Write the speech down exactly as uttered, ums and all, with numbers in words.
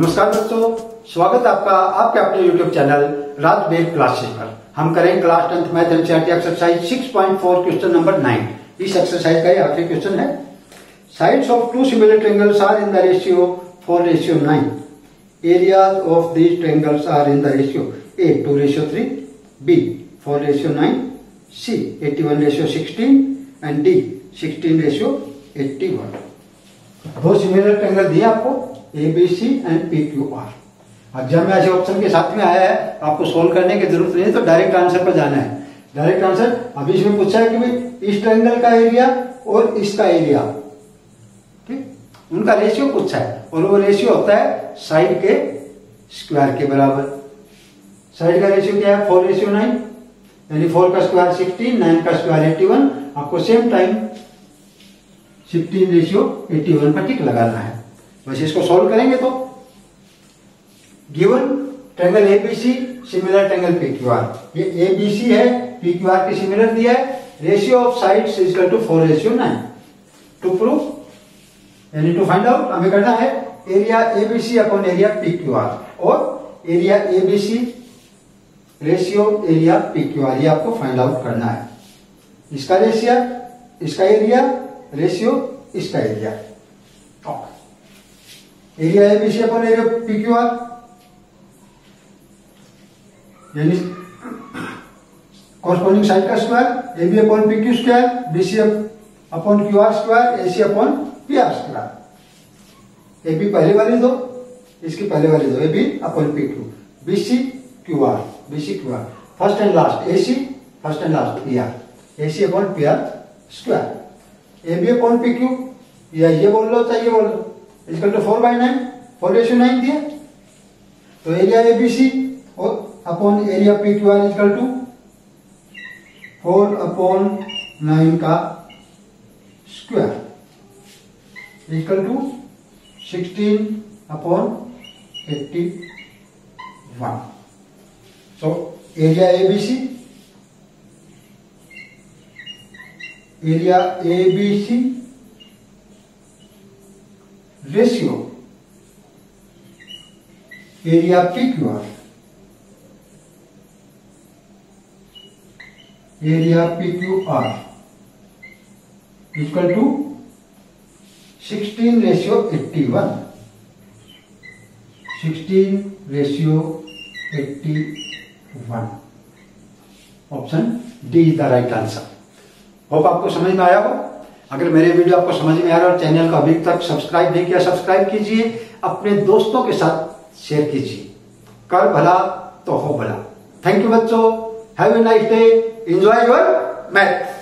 नमस्कार दोस्तों, स्वागत आपका आपके अपने YouTube channel Raj based classes पर। हम करेंगे class tenth math NCERT exercise six point four question number nine. इस एक्सरसाइज का ये आखिरी क्वेश्चन है। Sides of two similar triangles are in the ratio four ratio nine. Areas of these triangles are in the ratio A two ratio three, B four ratio nine, C eighty one ratio sixteen and D sixteen ratio eighty one. दो similar triangle दिए आपको A B C and P Q R. अब जब मैं ऐसे option के साथ में आया है, आपको सोल्व करने की जरूरत नहीं, तो डायरेक्ट आंसर पर जाना है। डायरेक्ट आंसर अभी इसमें पूछा है कि भाई इस ट्रायंगल का एरिया और इसका एरिया, ठीक, उनका रेशियो पूछा है और वो रेशियो होता है साइड के स्क्वायर के बराबर। साइड का रेशियो क्या है? फोर रेशियो नाइन, यानी फोर का स्क्वायर सिक्सटीन, नाइन का स्क्वायर एटी वन। आपको same time sixteen ratio eighty one पर टिक लगाना है। वैसे इसको सॉल्व करेंगे तो given triangle ABC similar triangle PQR, ये एबीसी है, पीक्यूआर के सिमिलर दिया है, ratio of sides is equal to four ratio nine. To prove यानी टू फाइंड आउट हमें करना है area ABC upon area PQR और area ABC ratio area PQR, ये आपको फाइंड आउट करना है। इसका रेशिया इसका एरिया, रेशियो इसका area. Area ABC upon area PQR, यानी कॉरस्पॉन्डिंग साइड का square AB upon PQ square, BC upon QR square, AC upon PR square. AB पहले वाली दो, इसकी पहले वाली दो, AB upon PQ, BC QR, BC QR first and last, AC first and last, PR, AC upon PR square. AB upon PQ या ये बोल लो चाहे ये बोल लो equal to four by nine, four ratio nine दिया, तो एरिया एबीसी और upon area PQR equal to four upon nine का square equal to sixteen upon eighty one. So area ABC area ABC ratio area PQR area PQR equal to sixteen ratio eighty one sixteen ratio eighty one option D is the right answer. Hope आपको समझ में आया हो। अगर मेरे video आपको समझ में आ रहा है और चैनल को अभी तक सब्सक्राइब नहीं किया, सब्सक्राइब कीजिए, अपने दोस्तों के साथ शेयर कीजिए। कर भला तो हो भला। थैंक यू बच्चों, have a nice day, enjoy your math.